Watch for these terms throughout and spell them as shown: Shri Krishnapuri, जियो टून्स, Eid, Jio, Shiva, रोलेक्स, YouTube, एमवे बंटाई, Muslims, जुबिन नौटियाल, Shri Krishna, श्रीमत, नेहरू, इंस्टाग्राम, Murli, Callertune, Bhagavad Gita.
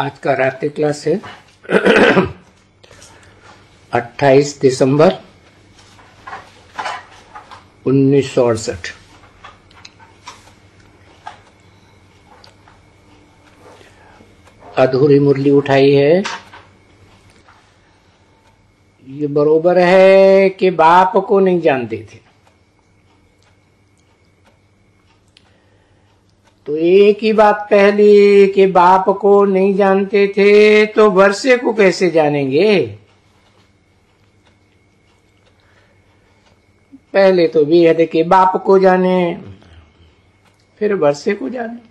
आज का रात्रि क्लास है 28 दिसंबर 1968। अधूरी मुरली उठाई है। ये बरोबर है कि बाप को नहीं जानते थे, तो एक ही बात पहली कि बाप को नहीं जानते थे तो वर्षे को कैसे जानेंगे। पहले तो भी है कि बाप को जाने, फिर वर्षे को जाने।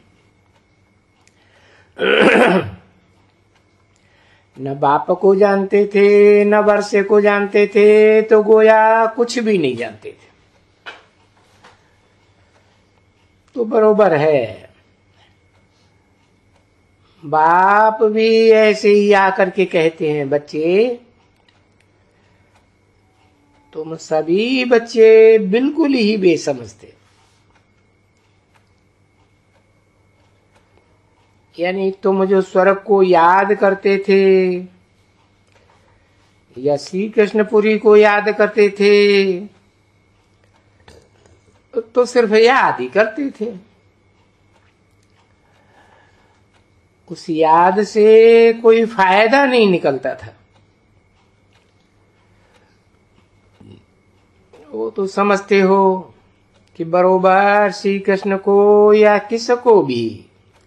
न बाप को जानते थे न वर्षे को जानते थे, तो गोया कुछ भी नहीं जानते थे। तो बरोबर है, बाप भी ऐसे ही आकर के कहते हैं बच्चे, तुम सभी बच्चे बिल्कुल ही बेसमझ थे। यानी तुम जो स्वर्ग को याद करते थे या श्री कृष्णपुरी को याद करते थे, तो सिर्फ याद ही करते थे। उस याद से कोई फायदा नहीं निकलता था। वो तो समझते हो कि बरोबर श्री कृष्ण को या किसको भी,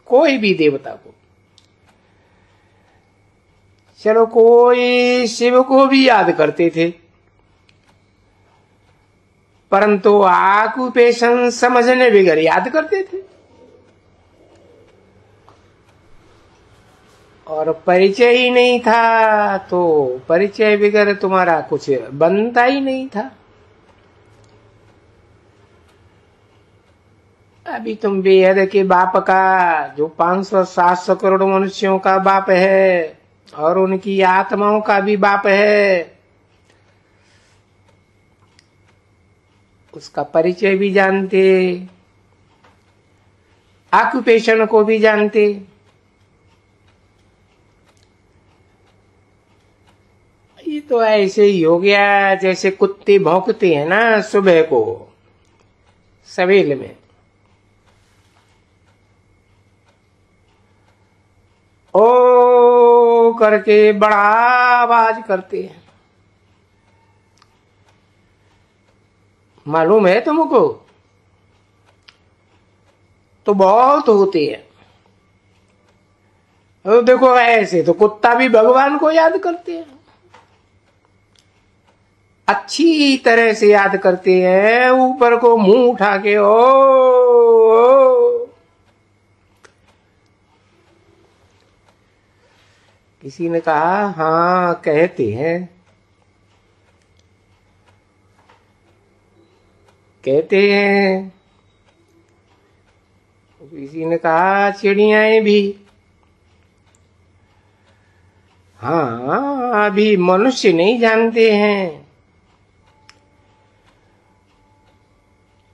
कोई भी देवता को, चलो कोई शिव को भी याद करते थे, परंतु आकुपेशन समझने बगैर याद करते थे। और परिचय ही नहीं था, तो परिचय बगैर तुम्हारा कुछ बनता ही नहीं था। अभी तुम बेहद के बाप का, जो 500-700 करोड़ मनुष्यों का बाप है और उनकी आत्माओं का भी बाप है, उसका परिचय भी जानते, ऑक्यूपेशन को भी जानते, ये तो ऐसे ही हो गया जैसे कुत्ते भौंकते हैं ना सुबह को सवेल में, ओ करके बड़ा आवाज करते हैं। मालूम है तुमको, तो बहुत होती है। तो देखो ऐसे तो कुत्ता भी भगवान को याद करते हैं, अच्छी तरह से याद करते हैं, ऊपर को मुंह उठा के ओ। किसी ने कहा हाँ कहते हैं, कहते हैं। किसी ने कहा चिड़ियाएं भी, हाँ अभी मनुष्य नहीं जानते हैं,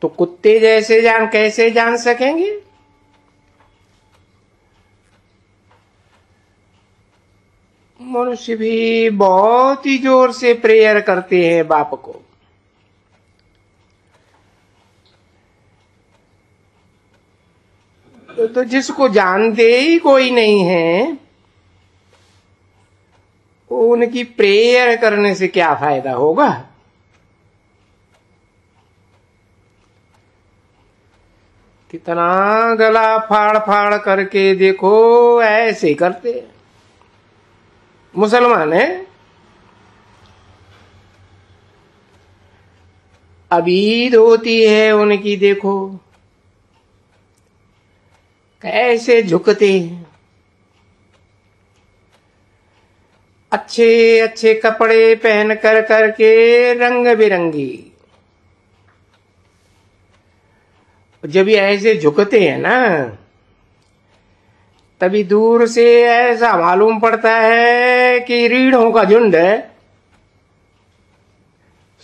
तो कुत्ते जैसे कैसे जान सकेंगे। मनुष्य भी बहुत ही जोर से प्रेयर करते हैं बाप को। तो जिसको जानते ही कोई नहीं है, उनकी प्रेयर करने से क्या फायदा होगा। कितना गला फाड़ फाड़ करके देखो ऐसे करते हैं। मुसलमान है, अब ईद होती है उनकी, देखो कैसे झुकते हैं, अच्छे अच्छे कपड़े पहन कर करके, रंग बिरंगी। जब ये ऐसे झुकते हैं ना, तभी दूर से ऐसा मालूम पड़ता है कि रीढ़ों का झुंड है,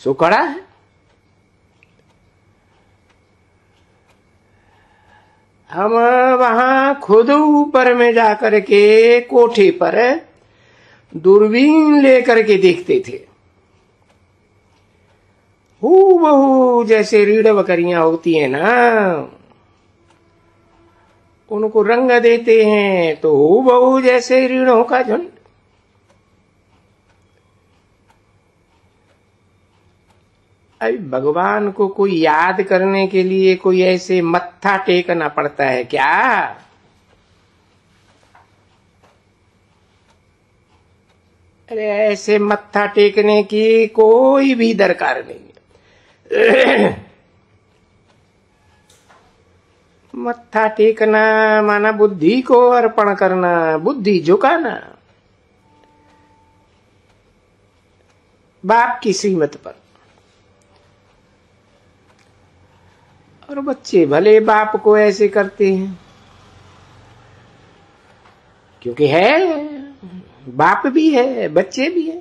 सो खड़ा है। हम वहां खुद ऊपर में जा करके कोठे पर दूरबीन लेकर के देखते थे। हूबहू जैसे रीढ़ बकरियां होती है ना, उनको रंग देते हैं तो हूबहू जैसे रीढ़ों का झुंड। अभी भगवान को कोई याद करने के लिए कोई ऐसे मत्था टेकना पड़ता है क्या? अरे ऐसे मत्था टेकने की कोई भी दरकार नहीं है। मत्था टेकना माना बुद्धि को अर्पण करना, बुद्धि झुकाना बाप की श्रीमत पर। और बच्चे भले बाप को ऐसे करते हैं, क्योंकि है बाप भी है बच्चे भी है।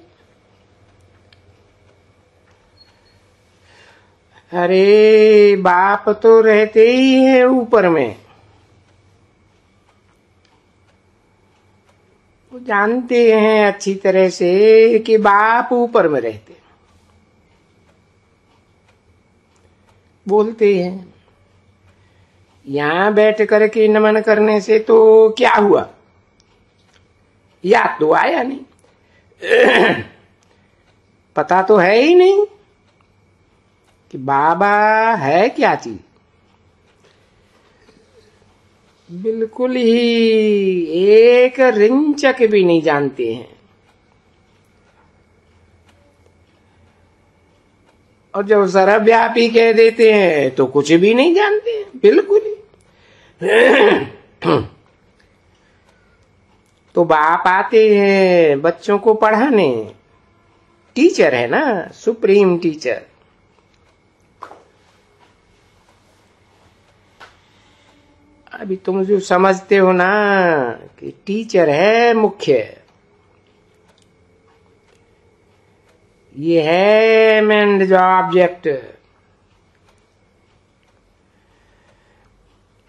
अरे बाप तो रहते ही है ऊपर में, वो जानते हैं अच्छी तरह से कि बाप ऊपर में रहते हैं। बोलते हैं यहां बैठ करके नमन करने से तो क्या हुआ, याद तो आया नहीं, पता तो है ही नहीं कि बाबा है क्या चीज। बिल्कुल ही एक रिंचक भी नहीं जानते हैं। और जब सर्वव्यापी कह देते हैं तो कुछ भी नहीं जानते हैं, बिल्कुल ही। तो बाप आते हैं बच्चों को पढ़ाने, टीचर है ना, सुप्रीम टीचर। अभी तुम जो समझते हो ना कि टीचर है मुख्य, ये है मेन जो ऑब्जेक्ट।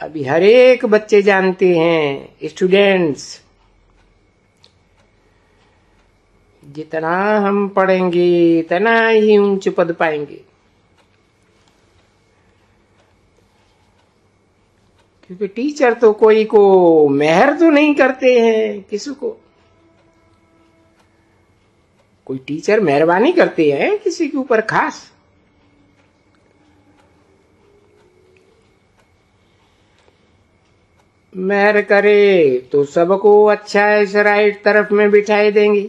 अभी हर एक बच्चे जानते हैं, स्टूडेंट्स, जितना हम पढ़ेंगे इतना ही ऊंच पद पाएंगे, क्योंकि टीचर तो कोई को मेहर तो नहीं करते हैं। किसी को कोई टीचर मेहरबानी करते हैं किसी के ऊपर खास, मेहर करे तो सबको अच्छा इस राइट तरफ में बिठाई देंगे,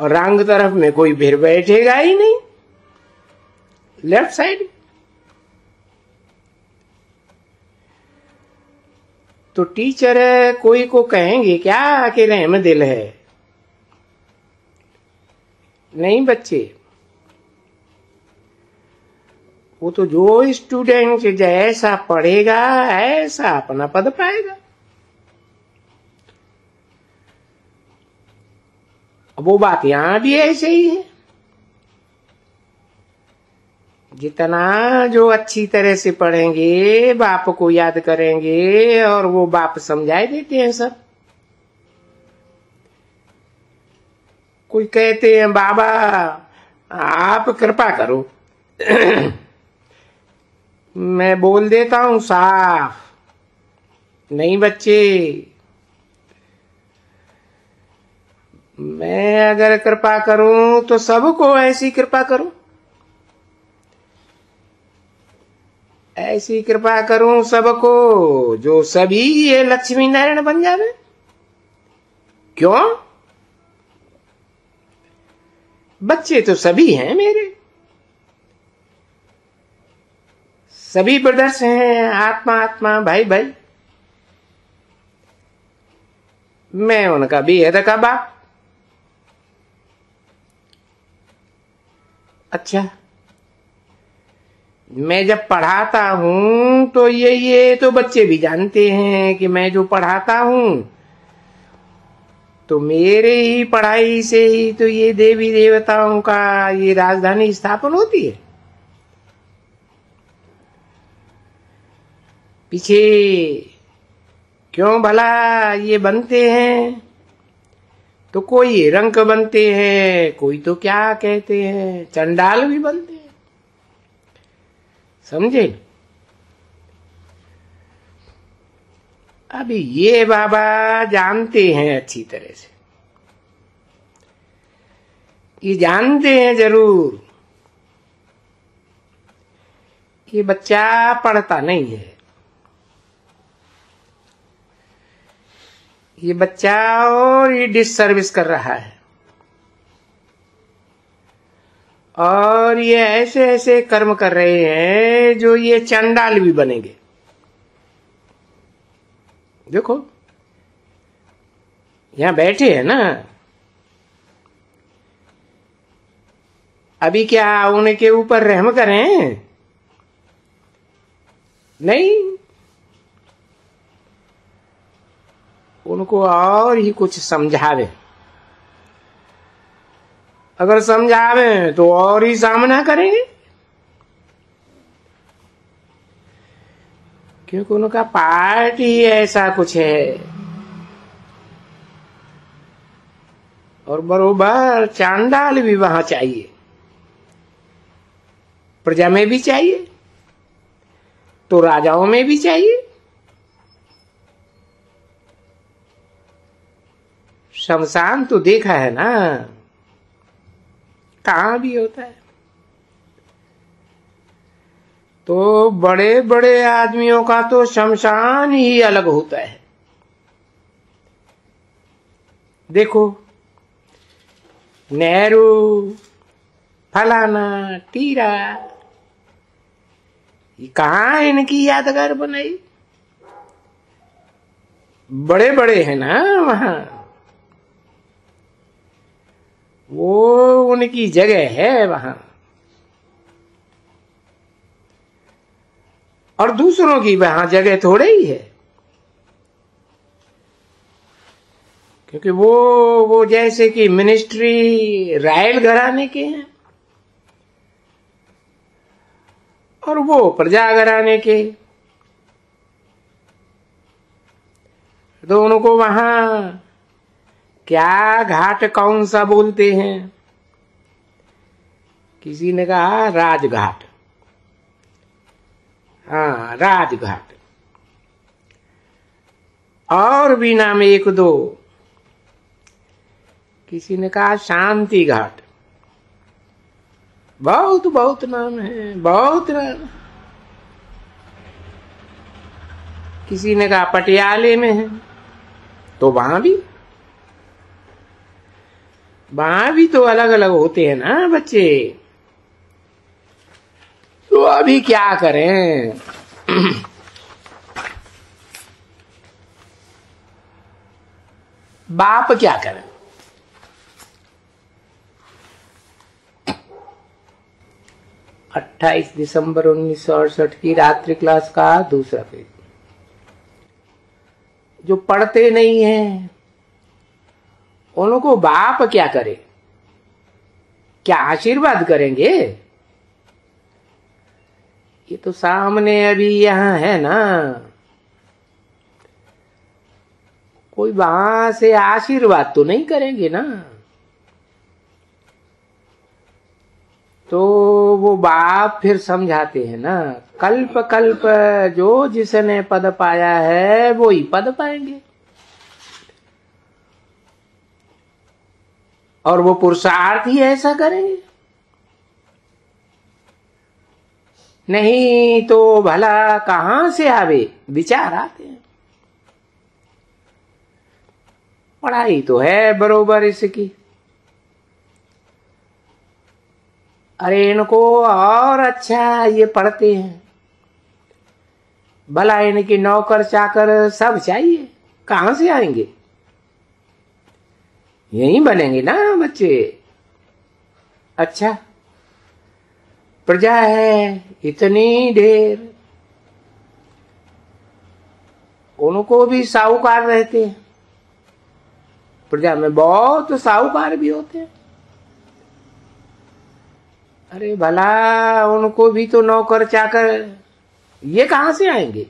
और रंग तरफ में कोई फिर बैठेगा ही नहीं, लेफ्ट साइड। तो टीचर कोई को कहेंगे क्या कि रहम दिल है? नहीं बच्चे, वो तो जो स्टूडेंट जैसा पढ़ेगा ऐसा अपना पद पाएगा। वो बात यहां भी ऐसे ही है, जितना जो अच्छी तरह से पढ़ेंगे बाप को याद करेंगे, और वो बाप समझाई देते हैं सब। कोई कहते हैं बाबा आप कृपा करो, मैं बोल देता हूं साफ। नहीं बच्चे, मैं अगर कृपा करूं तो सबको ऐसी कृपा करूं, ऐसी कृपा करूं सबको जो सभी ये लक्ष्मी नारायण बन जावे। क्यों? बच्चे तो सभी हैं मेरे, सभी ब्रदर्स हैं, आत्मा आत्मा, भाई भाई। मैं उनका बेहद का बाप। अच्छा, मैं जब पढ़ाता हूं तो ये तो बच्चे भी जानते हैं कि मैं जो पढ़ाता हूं तो मेरे ही पढ़ाई से ही तो ये देवी देवताओं का ये राजधानी स्थापन होती है। पीछे क्यों भला ये बनते हैं? तो कोई रंक बनते हैं, कोई तो क्या कहते हैं चंडाल भी बनते हैं, समझे? अभी ये बाबा जानते हैं अच्छी तरह से, ये जानते हैं जरूर, ये बच्चा पढ़ता नहीं है, ये बच्चा और ये डिससर्विस कर रहा है, और ये ऐसे ऐसे कर्म कर रहे हैं जो ये चंडाल भी बनेंगे। देखो यहां बैठे हैं ना, अभी क्या उनके ऊपर रहम करें? नहीं, उनको और ही कुछ समझावे, अगर समझावे तो और ही सामना करेंगे, क्योंकि उनका पार्ट ही ऐसा कुछ है। और बरोबर चांडाल भी वहां चाहिए, प्रजा में भी चाहिए, तो राजाओं में भी चाहिए, शमशान तो देखा है ना, कहां भी होता है। तो बड़े बड़े आदमियों का तो शमशान ही अलग होता है। देखो नेहरू, फलाना, टीरा, कहां इनकी यादगार बनाई? बड़े बड़े हैं ना वहां, वो उनकी जगह है वहां, और दूसरों की वहां जगह थोड़े ही है, क्योंकि वो जैसे कि मिनिस्ट्री रायल घराने के हैं और वो प्रजा घराने के, तो उनको वहां क्या घाट कौन सा बोलते हैं? किसी ने कहा राजघाट, हाँ राजघाट, और भी नाम एक दो, किसी ने कहा शांति घाट, बहुत बहुत नाम है, बहुत नाम। किसी ने कहा पटियाले में है, तो वहां भी तो अलग अलग होते हैं ना बच्चे। तो अभी क्या करें? बाप क्या करें? अट्ठाईस दिसंबर 1968 की रात्रि क्लास का दूसरा पेज। जो पढ़ते नहीं हैं उनको बाप क्या करे? क्या आशीर्वाद करेंगे? ये तो सामने अभी यहां है ना, कोई वहां से आशीर्वाद तो नहीं करेंगे ना, तो वो बाप फिर समझाते हैं ना, कल्प कल्प जो जिसने पद पाया है वो ही पद पाएंगे। और वो पुरुषार्थ ही ऐसा करेंगे, नहीं तो भला कहां से आवे? विचार आते हैं, पढ़ाई तो है बरोबर इसकी, अरे इनको और अच्छा ये पढ़ते हैं, भला इनके नौकर चाकर सब चाहिए, कहां से आएंगे? यही बनेंगे ना बच्चे। अच्छा प्रजा है इतनी ढेर, उनको भी साहूकार रहते हैं, प्रजा में बहुत साहूकार भी होते हैं, अरे भला उनको भी तो नौकर चाकर ये कहां से आएंगे?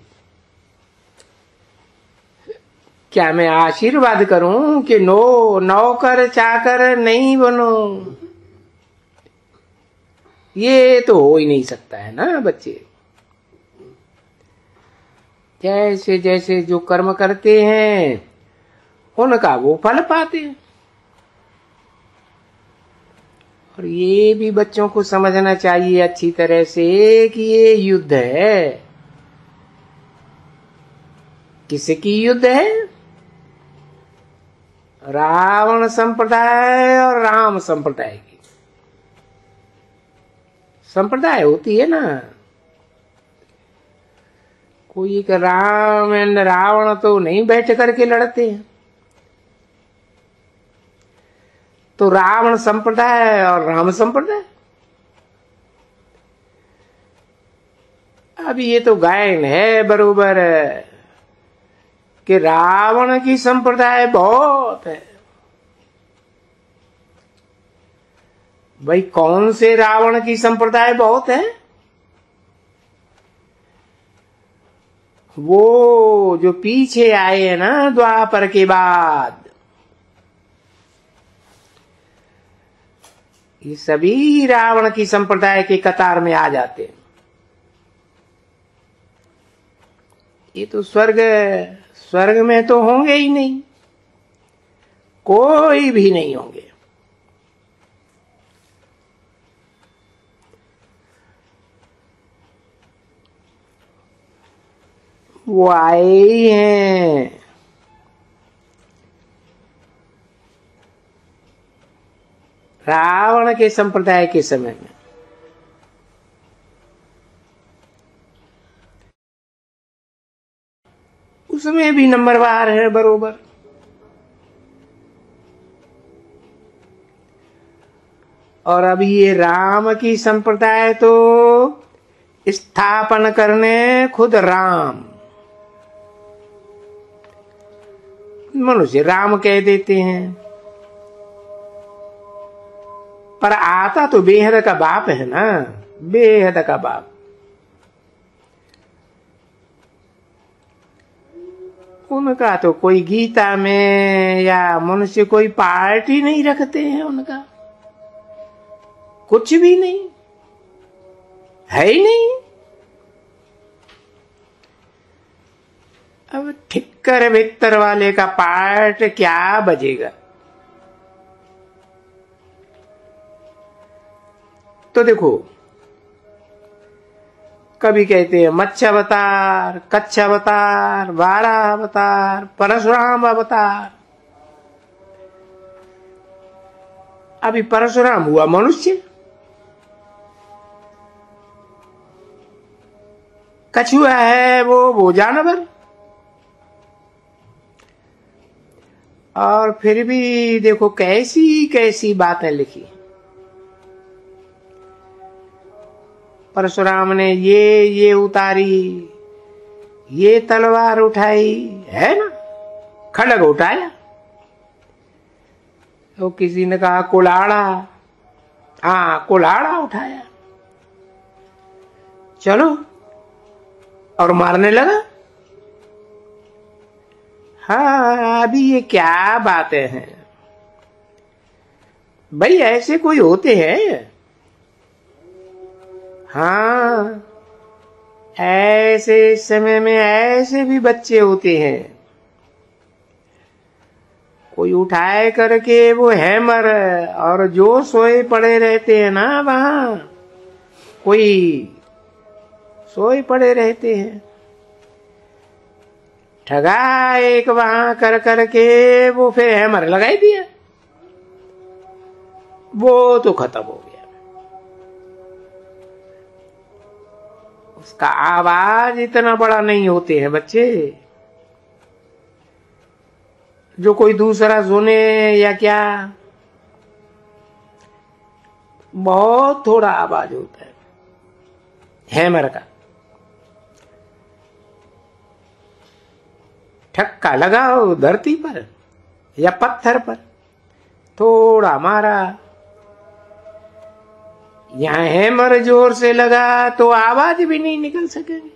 क्या मैं आशीर्वाद करूं कि नौकर चाकर नहीं बनो? ये तो हो ही नहीं सकता है ना बच्चे। जैसे जैसे जो कर्म करते हैं उनका वो फल पाते हैं। और ये भी बच्चों को समझना चाहिए अच्छी तरह से कि ये युद्ध है। किसकी युद्ध है? रावण संप्रदाय और राम संप्रदाय की। संप्रदाय होती है ना, कोई एक राम एंड रावण तो नहीं बैठ करके लड़ते हैं। तो रावण संप्रदाय और राम संप्रदाय। अब ये तो गायन है बरोबर कि रावण की संप्रदाय बहुत है। भाई कौन से रावण की संप्रदाय बहुत है? वो जो पीछे आए हैं ना द्वापर के बाद, ये सभी रावण की संप्रदाय के कतार में आ जाते हैं। ये तो स्वर्ग में तो होंगे ही नहीं, कोई भी नहीं होंगे। वो आए ही हैं। रावण के संप्रदाय के समय में उसमें भी नंबरवार है बरोबर। और अब ये राम की संप्रदाय तो स्थापन करने खुद राम, मनुष्य राम कह देते हैं, पर आता तो बेहद का बाप है ना, बेहद का बाप। उनका तो कोई गीता में या मनुष्य कोई पार्ट ही नहीं रखते हैं, उनका कुछ भी नहीं है ही नहीं। अब ठिक्कर भित्तर वाले का पार्ट क्या बजेगा? तो देखो, कभी कहते हैं मत्स्यावतार, कच्छावतार, वाराह अवतार, परशुराम अवतार। अभी परशुराम हुआ मनुष्य, कछुआ है वो जानवर। और फिर भी देखो कैसी कैसी बातें लिखी। परशुराम ने ये उतारी, ये तलवार उठाई, है ना, खड्ग उठाया। तो किसी ने कहा कुल्हाड़ा, हाँ कुल्हाड़ा उठाया, चलो, और मारने लगा। हाँ अभी ये क्या बातें हैं भाई, ऐसे कोई होते हैं? हाँ ऐसे समय में ऐसे भी बच्चे होते हैं। कोई उठाए करके वो हैमर, और जो सोए पड़े रहते हैं ना वहां, कोई सोए पड़े रहते हैं, ठगा एक वहां कर करके वो फिर हैमर लगाई दिया, वो तो खत्म हो गया। उसका आवाज इतना बड़ा नहीं होते हैं बच्चे, जो कोई दूसरा सुने या क्या। बहुत थोड़ा आवाज होता है हैमर का। ठक्का लगाओ धरती पर या पत्थर पर, थोड़ा मारा, यहाँ हैमर जोर से लगा तो आवाज भी नहीं निकल सकेगी।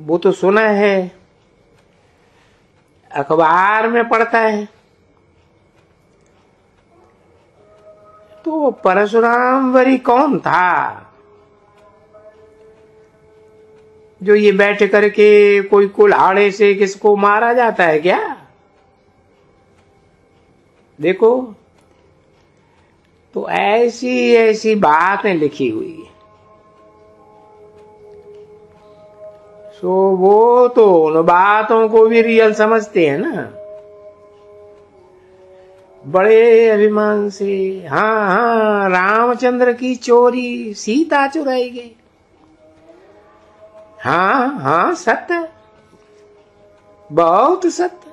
वो तो सुना है, अखबार में पढ़ता है। तो परशुराम वरी कौन था जो ये बैठ करके कोई कुल्हाड़े से किसको मारा जाता है क्या? देखो, तो ऐसी ऐसी बातें लिखी हुई है। तो वो तो उन बातों को भी रियल समझते हैं ना, बड़े अभिमान से। हाँ, रामचंद्र की चोरी, सीता चुराई गई। हाँ, सत्य, बहुत सत्य।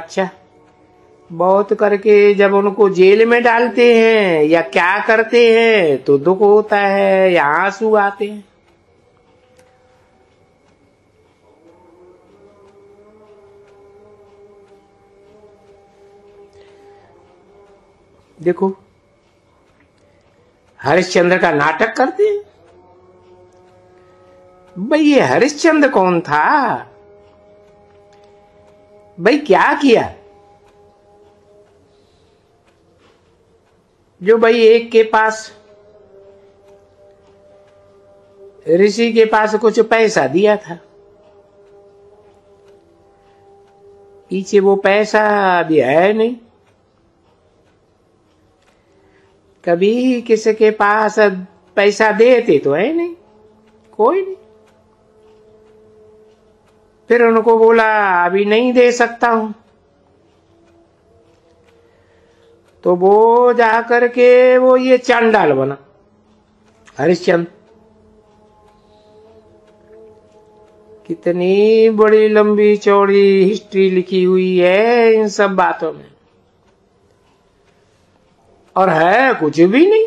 अच्छा, बहुत करके जब उनको जेल में डालते हैं या क्या करते हैं तो दुख होता है या आंसू आते हैं। देखो, हरिश्चंद्र का नाटक करते हैं। भाई ये हरिश्चंद्र कौन था? भाई क्या किया जो भाई एक के पास, ऋषि के पास कुछ पैसा दिया था, पीछे वो पैसा अभी है नहीं। कभी किसी के पास पैसा देते तो है नहीं, कोई नहीं। फिर उनको बोला अभी नहीं दे सकता हूं, तो वो जा करके वो ये चांडाल बना हरिश्चंद्र। कितनी बड़ी लंबी चौड़ी हिस्ट्री लिखी हुई है इन सब बातों में, और है कुछ भी नहीं।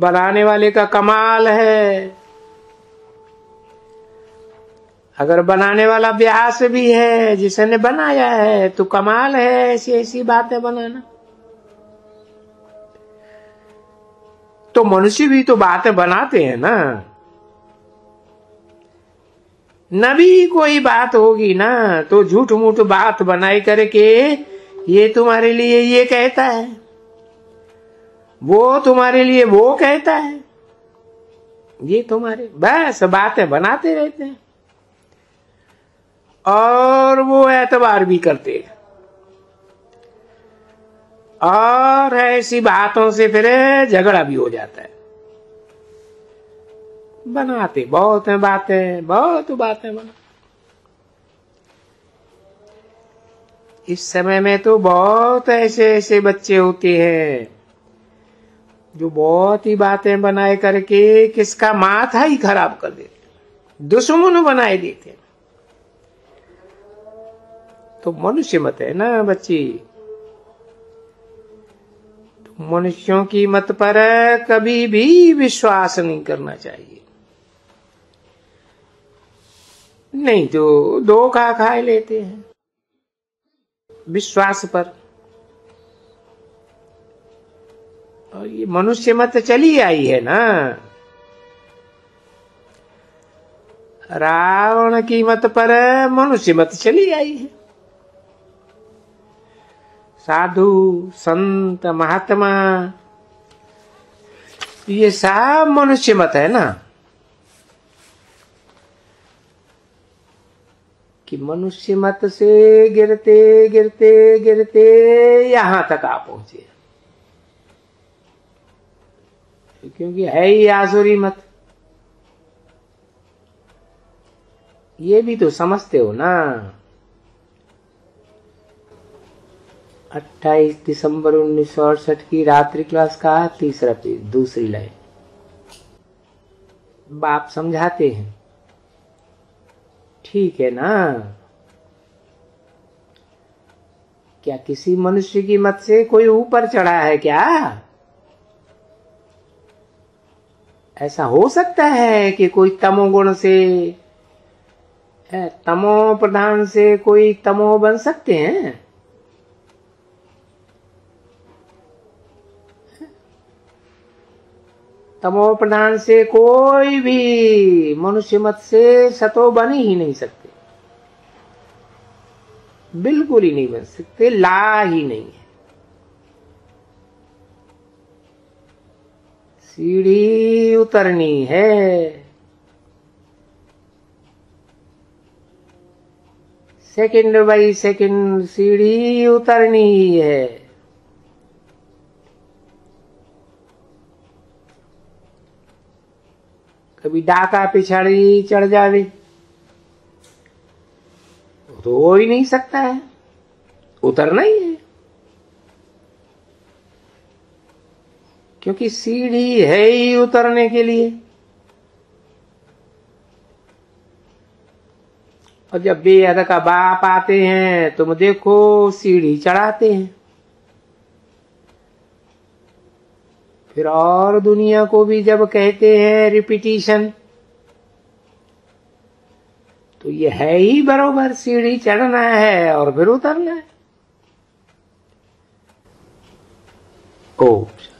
बनाने वाले का कमाल है। अगर बनाने वाला व्यास भी है जिसने बनाया है तो कमाल है ऐसी ऐसी बातें बनाना। तो मनुष्य भी तो बातें बनाते हैं ना, नबी कोई बात होगी ना तो झूठ मूठ बात बनाई करके ये तुम्हारे लिए ये कहता है, वो तुम्हारे लिए वो कहता है, ये तुम्हारे, बस बातें बनाते रहते हैं। और वो एतबार भी करते हैं, और ऐसी बातों से फिर झगड़ा भी हो जाता है। बनाते बहुत हैं बातें, बहुत बातें बना। इस समय में तो बहुत ऐसे ऐसे बच्चे होते हैं जो बहुत ही बातें बनाए करके किसका माथा ही खराब कर देते हैं, दुश्मन बनाए देते हैं। तो मनुष्य मत है ना बच्ची, तो मनुष्यों की मत पर कभी भी विश्वास नहीं करना चाहिए, नहीं तो धोखा खा लेते हैं विश्वास पर। और ये मनुष्य मत चली आई है ना, रावण की मत पर मनुष्य मत चली आई है। साधु संत महात्मा ये सब मनुष्य मत है ना, कि मनुष्य मत से गिरते गिरते गिरते यहां तक आ पहुंचे, क्योंकि है ही आसुरी मत। ये भी तो समझते हो ना। 28 दिसंबर 1968 की रात्रि क्लास का तीसरा पेज, दूसरी लाइन। बाप समझाते हैं, ठीक है ना, क्या किसी मनुष्य की मत से कोई ऊपर चढ़ा है क्या? ऐसा हो सकता है कि कोई तमोगुण से, तमो प्रधान से कोई तमो बन सकते हैं? तमो प्रधान से कोई भी मनुष्य मत से सतो बनी ही नहीं सकते, बिल्कुल ही नहीं बन सकते, ला ही नहीं है। सीढ़ी उतरनी है। सेकंड बाई सेकंड सीढ़ी उतरनी है। कभी डाका पिछाड़ी चढ़ जावे तो हो ही नहीं सकता है, उतरना ही है, क्योंकि सीढ़ी है ही उतरने के लिए। और जब बेअद का बाप आते हैं तुम देखो सीढ़ी चढ़ाते हैं, फिर और दुनिया को भी जब कहते हैं रिपीटिशन, तो ये है ही बरोबर, सीढ़ी चढ़ना है और फिर उतरना है। ओ